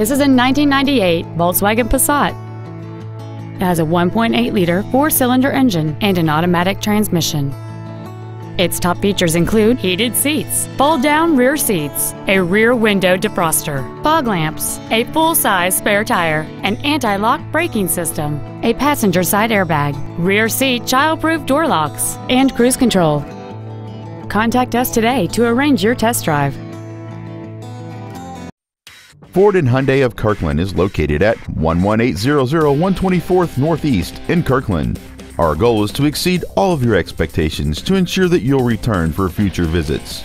This is a 1998 Volkswagen Passat. It has a 1.8-liter four-cylinder engine and an automatic transmission. Its top features include heated seats, fold-down rear seats, a rear window defroster, fog lamps, a full-size spare tire, an anti-lock braking system, a passenger side airbag, rear seat child-proof door locks, and cruise control. Contact us today to arrange your test drive. Ford and Hyundai of Kirkland is located at 11800 124th Northeast in Kirkland. Our goal is to exceed all of your expectations to ensure that you'll return for future visits.